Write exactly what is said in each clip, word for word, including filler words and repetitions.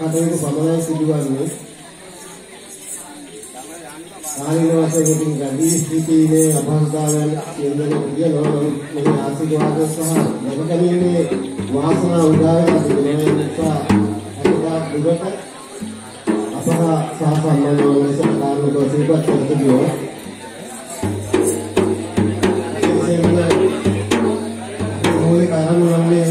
කටයුතු සමනය සිදුවන්නේ ආනිවාසයෙන් ගදී සිටීමේ අභාගතාවයන් යෙදෙන කුඩිය ලෝකෙම මේ ආශිර්වාද සහ නවකලීමේ වාසනා උදාවන සිදුවීම් නිසා අදා දුකට අපහා සාපන්නව ලෙස කාර්මිකව සිදුපත් කරතියෝ මූලික ආරම්භ වන්නේ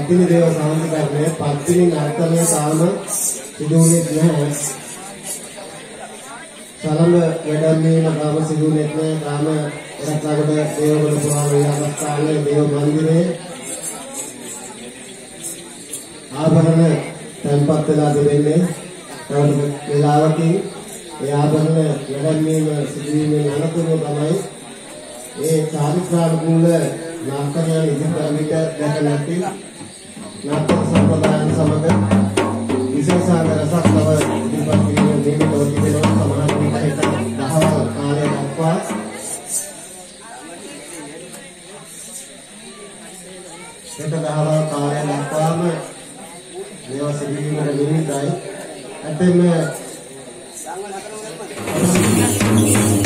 රත්න දේව සාමකාරණය පත්තිනි නාටකයේ සාම සිදුවුනේ නැහැ සරල වැඩමවීම තාම සිදුවුනේ නැහැ රාම රත්නගොඩ දේවගල පුරාවේ අවස්ථාවේ දේව මන්දිරයේ ආභරණ තැන්පත් වෙලා තිබෙන්නේ තවත් වේලාවකින් ඒ ආභරණ වැඩමවීම සිදුවීමේ අනතුරුව තමයි ඒ චාරිත්‍රානුකූල නාටකයන් ඉදිරි කරමිට දැක නැති නාටක සම්ප්‍රදායන් සමග විශේෂ ආකාරයක් තව ඉදිරිපත් කිරීමේ නියමිතව තිබෙනවා සමාන විදිහට දහවල් කාලය දක්වා සිට දහවල් කාලය දක්වාම මේවා සිදුවීමට නියමිතයි අතෙම Thank you.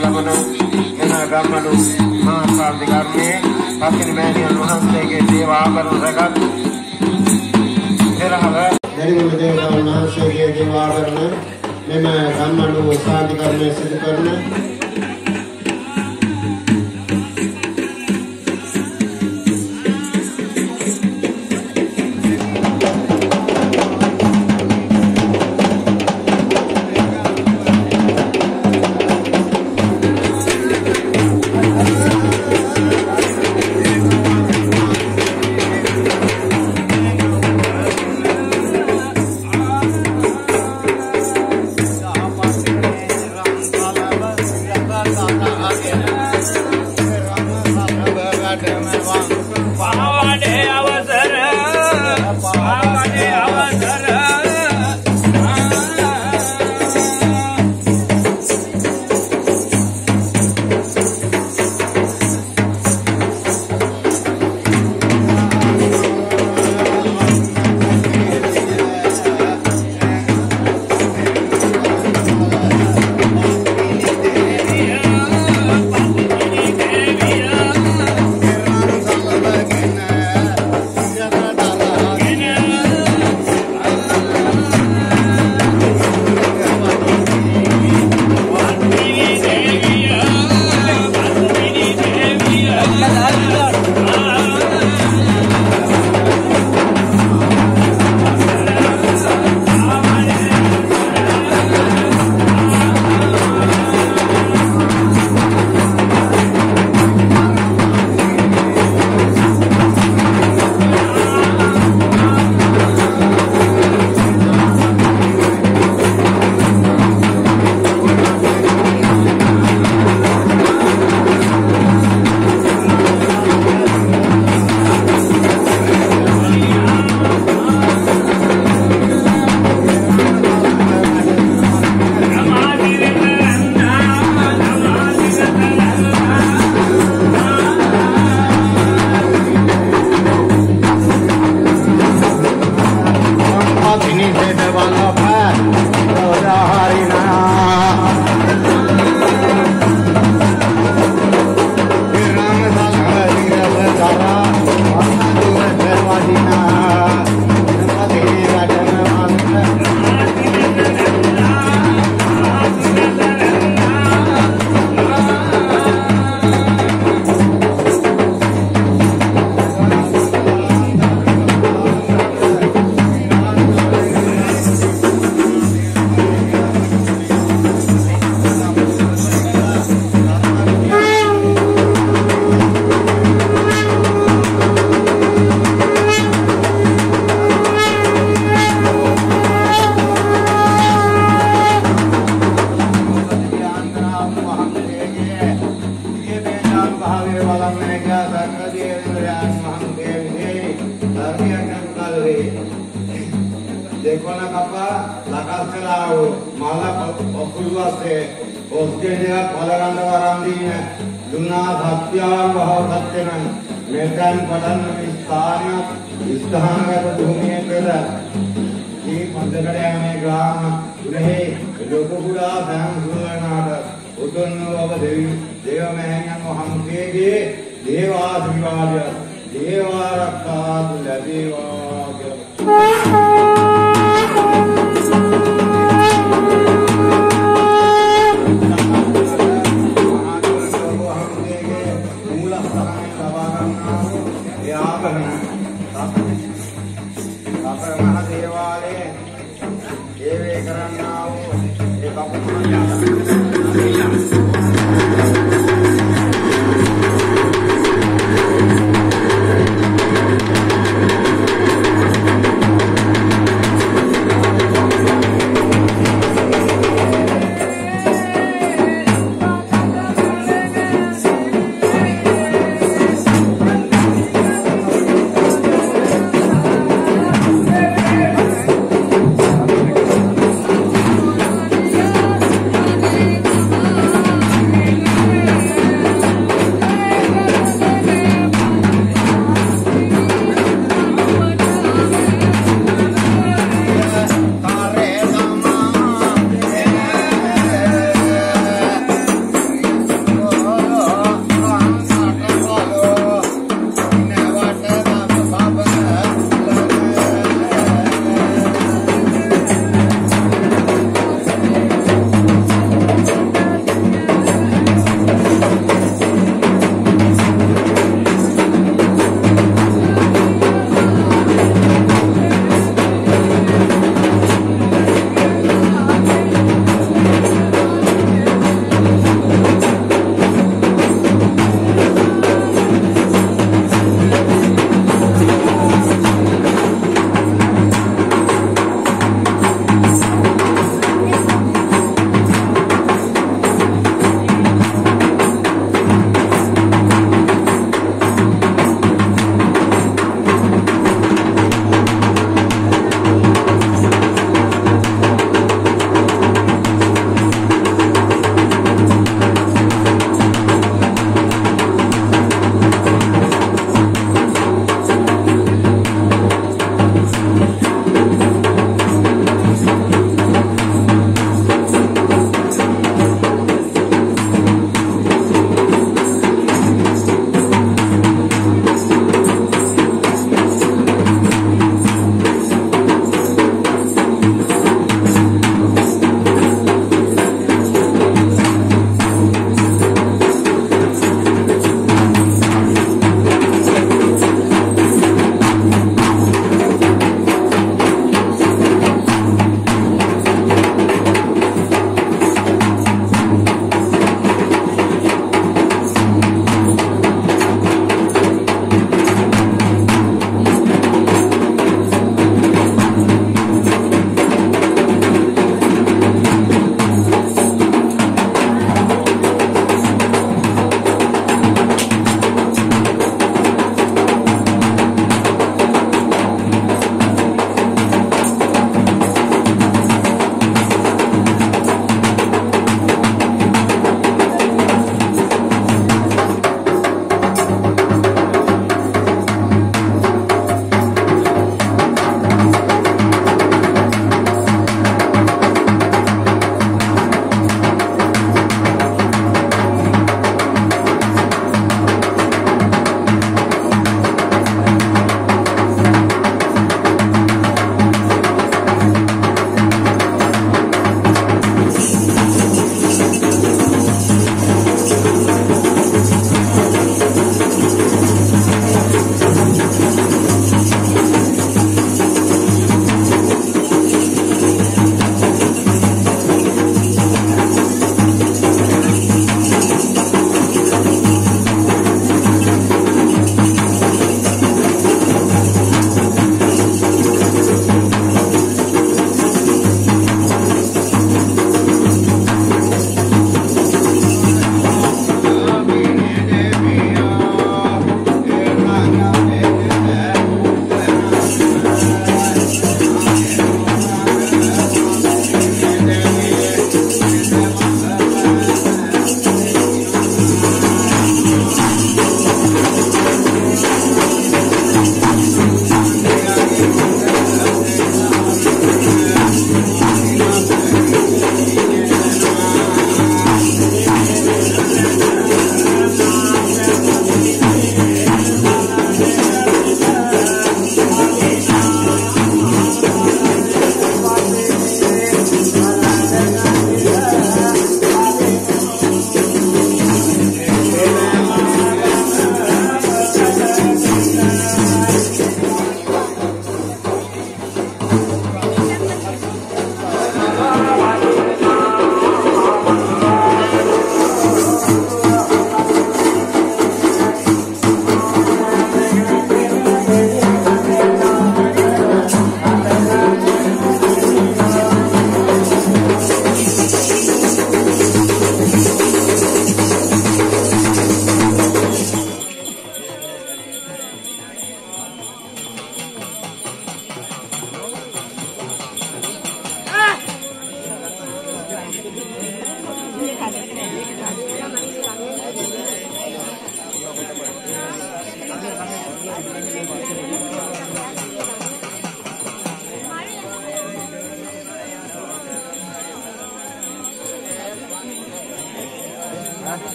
Ramanu, Nina Ramanu, Maa Sadigarne, Hakin Mani Alhamdulillah ke Deva Raktadulya. Derimu Deva Alhamdulillah ke Deva Raktadulya, Nina Ramanu Sadigarne Sadigarne.